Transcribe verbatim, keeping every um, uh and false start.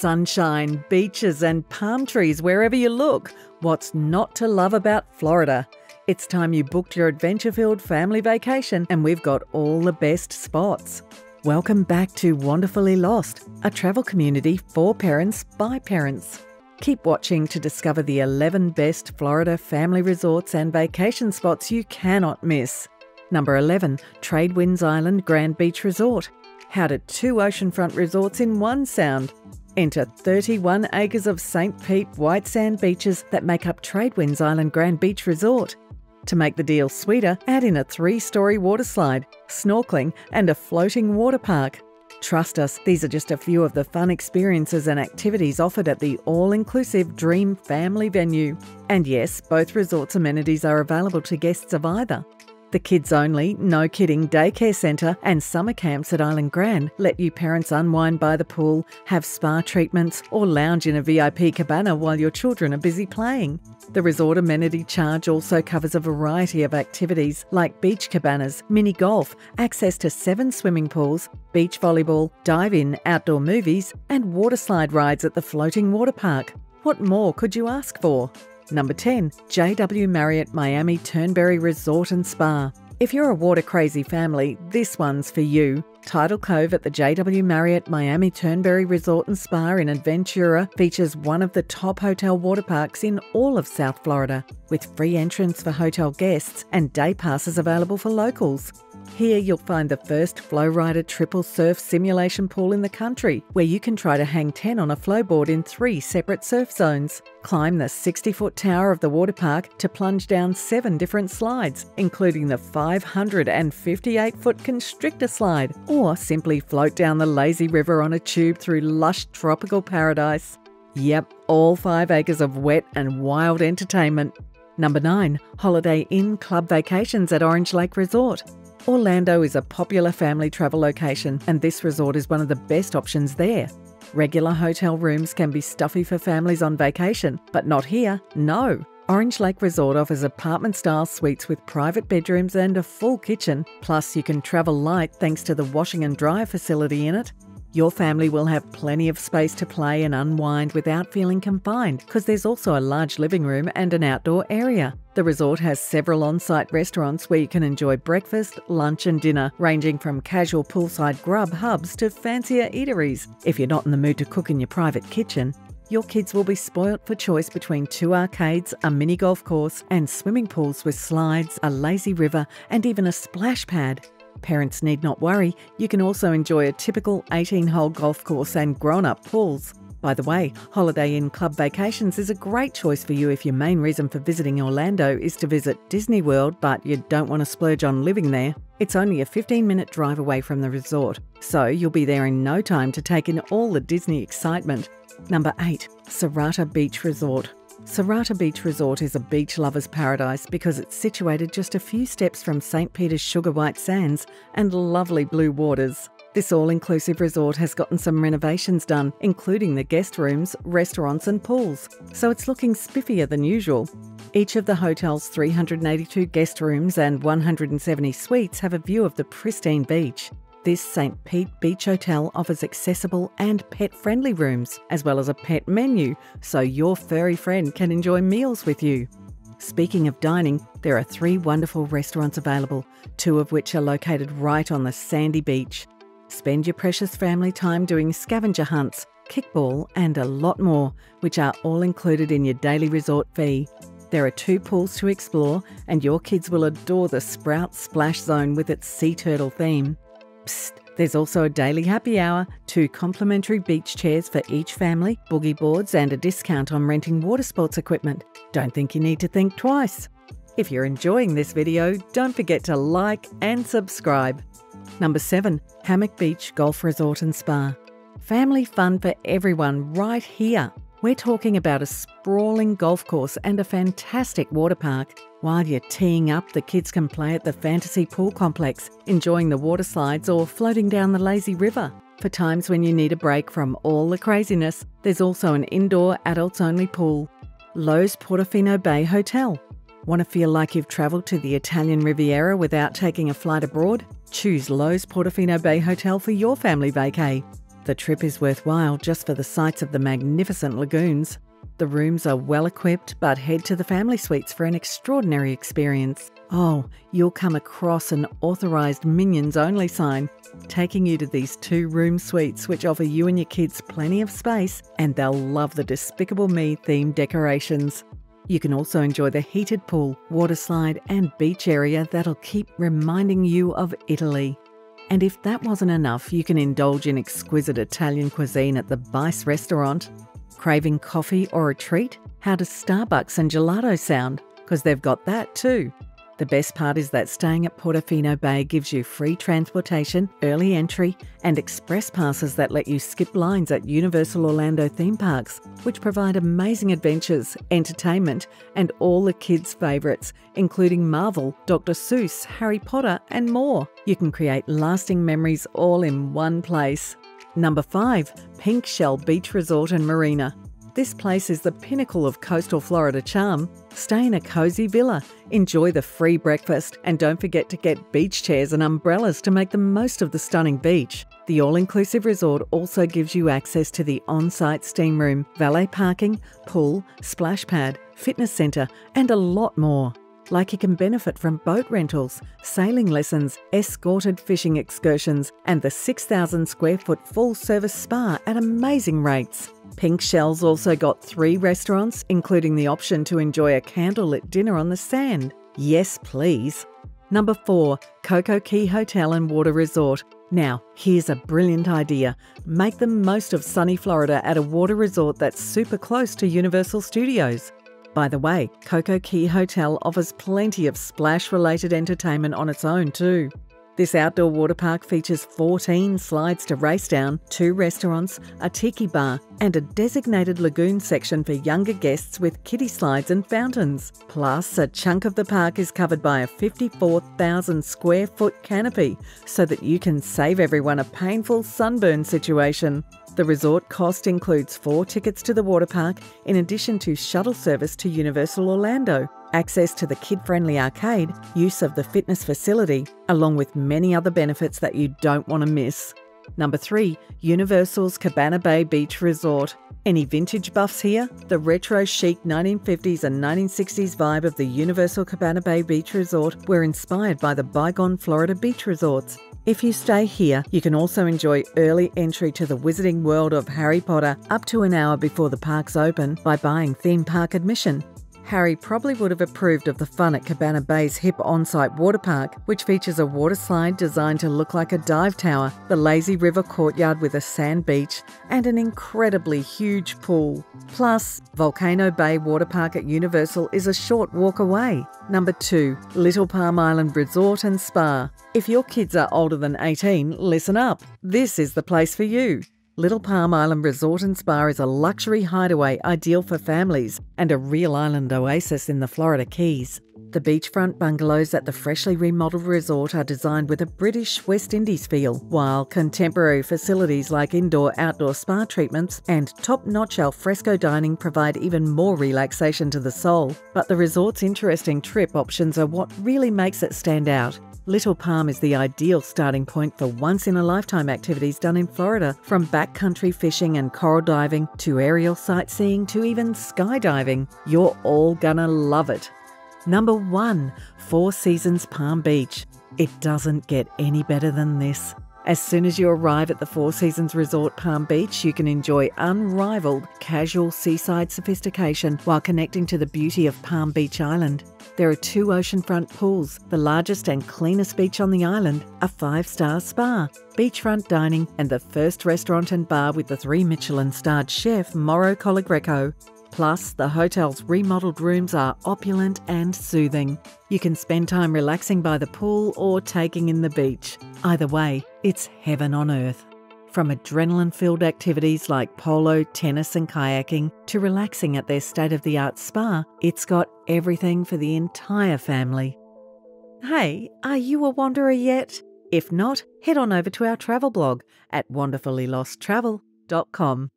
Sunshine, beaches and palm trees wherever you look. What's not to love about Florida? It's time you booked your adventure-filled family vacation, and we've got all the best spots. Welcome back to Wonderfully Lost, a travel community for parents by parents. Keep watching to discover the eleven best Florida family resorts and vacation spots you cannot miss. Number eleven, Tradewinds Island Grand Beach Resort. How to two oceanfront resorts in one sound. Enter thirty-one acres of Saint Pete white sand beaches that make up Tradewinds Island Grand Beach Resort. To make the deal sweeter, add in a three-storey water slide, snorkeling and a floating water park. Trust us, these are just a few of the fun experiences and activities offered at the all-inclusive Dream Family venue. And yes, both resorts' amenities are available to guests of either. The kids-only, no-kidding daycare centre and summer camps at Island Grand let you parents unwind by the pool, have spa treatments or lounge in a V I P cabana while your children are busy playing. The resort amenity charge also covers a variety of activities like beach cabanas, mini-golf, access to seven swimming pools, beach volleyball, dive-in, outdoor movies and waterslide rides at the floating water park. What more could you ask for? Number ten, J W Marriott Miami Turnberry Resort and Spa. If you're a water-crazy family, this one's for you. Tidal Cove at the J W Marriott Miami Turnberry Resort and Spa in Ventura features one of the top hotel water parks in all of South Florida, with free entrance for hotel guests and day passes available for locals. Here you'll find the first Flowrider triple surf simulation pool in the country, where you can try to hang ten on a flowboard in three separate surf zones. Climb the sixty-foot tower of the water park to plunge down seven different slides, including the five hundred fifty-eight-foot constrictor slide, or simply float down the lazy river on a tube through lush tropical paradise. Yep, all five acres of wet and wild entertainment. Number nine, Holiday Inn Club Vacations at Orange Lake Resort. Orlando is a popular family travel location, and this resort is one of the best options there. Regular hotel rooms can be stuffy for families on vacation, but not here, no. Orange Lake Resort offers apartment-style suites with private bedrooms and a full kitchen. Plus, you can travel light thanks to the washing and dryer facility in it. Your family will have plenty of space to play and unwind without feeling confined, because there's also a large living room and an outdoor area. The resort has several on-site restaurants where you can enjoy breakfast, lunch and dinner, ranging from casual poolside grub hubs to fancier eateries. If you're not in the mood to cook in your private kitchen, your kids will be spoilt for choice between two arcades, a mini golf course and swimming pools with slides, a lazy river and even a splash pad. Parents need not worry, you can also enjoy a typical eighteen-hole golf course and grown-up pools. By the way, Holiday Inn Club Vacations is a great choice for you if your main reason for visiting Orlando is to visit Disney World but you don't want to splurge on living there. It's only a fifteen-minute drive away from the resort, so you'll be there in no time to take in all the Disney excitement. Number eight, Sarasota Beach Resort. Sarasota Beach Resort is a beach lover's paradise because it's situated just a few steps from Saint Peter's sugar white sands and lovely blue waters. This all-inclusive resort has gotten some renovations done, including the guest rooms, restaurants and pools, so it's looking spiffier than usual. Each of the hotel's three hundred eighty-two guest rooms and one hundred seventy suites have a view of the pristine beach. This Saint Pete Beach Hotel offers accessible and pet-friendly rooms, as well as a pet menu, so your furry friend can enjoy meals with you. Speaking of dining, there are three wonderful restaurants available, two of which are located right on the sandy beach. Spend your precious family time doing scavenger hunts, kickball and a lot more, which are all included in your daily resort fee. There are two pools to explore, and your kids will adore the Sprout Splash Zone with its sea turtle theme. Psst, there's also a daily happy hour, two complimentary beach chairs for each family, boogie boards and a discount on renting water sports equipment. Don't think you need to think twice. If you're enjoying this video, don't forget to like and subscribe. Number seven, Hammock Beach Golf Resort and Spa. Family fun for everyone right here. We're talking about a sprawling golf course and a fantastic water park. While you're teeing up, the kids can play at the fantasy pool complex, enjoying the water slides or floating down the lazy river. For times when you need a break from all the craziness, there's also an indoor adults-only pool. Loews Portofino Bay Hotel. Want to feel like you've travelled to the Italian Riviera without taking a flight abroad? Choose Loews Portofino Bay Hotel for your family vacay. The trip is worthwhile just for the sights of the magnificent lagoons. The rooms are well equipped, but head to the family suites for an extraordinary experience. Oh, you'll come across an authorised Minions Only sign, taking you to these two room suites which offer you and your kids plenty of space, and they'll love the Despicable Me themed decorations. You can also enjoy the heated pool, water slide and beach area that'll keep reminding you of Italy. And if that wasn't enough, you can indulge in exquisite Italian cuisine at the Bice restaurant. Craving coffee or a treat? How does Starbucks and gelato sound? Because they've got that too. The best part is that staying at Portofino Bay gives you free transportation, early entry, and express passes that let you skip lines at Universal Orlando theme parks, which provide amazing adventures, entertainment, and all the kids' favourites, including Marvel, Doctor Seuss, Harry Potter, and more. You can create lasting memories all in one place. Number five, Pink Shell Beach Resort and Marina. This place is the pinnacle of coastal Florida charm. Stay in a cozy villa, enjoy the free breakfast, and don't forget to get beach chairs and umbrellas to make the most of the stunning beach. The all-inclusive resort also gives you access to the on-site steam room, valet parking, pool, splash pad, fitness centre, and a lot more. Like you can benefit from boat rentals, sailing lessons, escorted fishing excursions, and the six thousand square foot full-service spa at amazing rates. Pink Shell's also got three restaurants, including the option to enjoy a candlelit dinner on the sand. Yes, please. Number four, Cocoa Key Hotel and Water Resort. Now, here's a brilliant idea. Make the most of sunny Florida at a water resort that's super close to Universal Studios. By the way, Cocoa Key Hotel offers plenty of splash-related entertainment on its own too. This outdoor water park features fourteen slides to race down, two restaurants, a tiki bar, and a designated lagoon section for younger guests with kiddie slides and fountains. Plus, a chunk of the park is covered by a fifty-four thousand square foot canopy so that you can save everyone a painful sunburn situation. The resort cost includes four tickets to the water park, in addition to shuttle service to Universal Orlando, access to the kid-friendly arcade, use of the fitness facility, along with many other benefits that you don't want to miss. Number three, Universal's Cabana Bay Beach Resort. Any vintage buffs here? The retro chic nineteen fifties and nineteen sixties vibe of the Universal Cabana Bay Beach Resort were inspired by the bygone Florida beach resorts. If you stay here, you can also enjoy early entry to the Wizarding World of Harry Potter up to an hour before the parks open by buying theme park admission. Harry probably would have approved of the fun at Cabana Bay's hip on-site water park, which features a water slide designed to look like a dive tower, the lazy river courtyard with a sand beach, and an incredibly huge pool. Plus, Volcano Bay Water Park at Universal is a short walk away. Number two, Little Palm Island Resort and Spa. If your kids are older than eighteen, listen up. This is the place for you. Little Palm Island Resort and Spa is a luxury hideaway ideal for families and a real island oasis in the Florida Keys. The beachfront bungalows at the freshly remodeled resort are designed with a British West Indies feel, while contemporary facilities like indoor-outdoor spa treatments and top-notch alfresco dining provide even more relaxation to the soul. But the resort's interesting trip options are what really makes it stand out. Little Palm is the ideal starting point for once-in-a-lifetime activities done in Florida, from backcountry fishing and coral diving to aerial sightseeing to even skydiving. You're all gonna love it. Number one, Four Seasons Palm Beach. It doesn't get any better than this. As soon as you arrive at the Four Seasons Resort Palm Beach, you can enjoy unrivaled casual seaside sophistication while connecting to the beauty of Palm Beach Island. There are two oceanfront pools, the largest and cleanest beach on the island, a five-star spa, beachfront dining, and the first restaurant and bar with the three Michelin-starred chef Mauro Colagreco. Plus, the hotel's remodeled rooms are opulent and soothing. You can spend time relaxing by the pool or taking in the beach. Either way, it's heaven on earth. From adrenaline-filled activities like polo, tennis and kayaking to relaxing at their state-of-the-art spa, it's got everything for the entire family. Hey, are you a wanderer yet? If not, head on over to our travel blog at wonderfully lost travel dot com.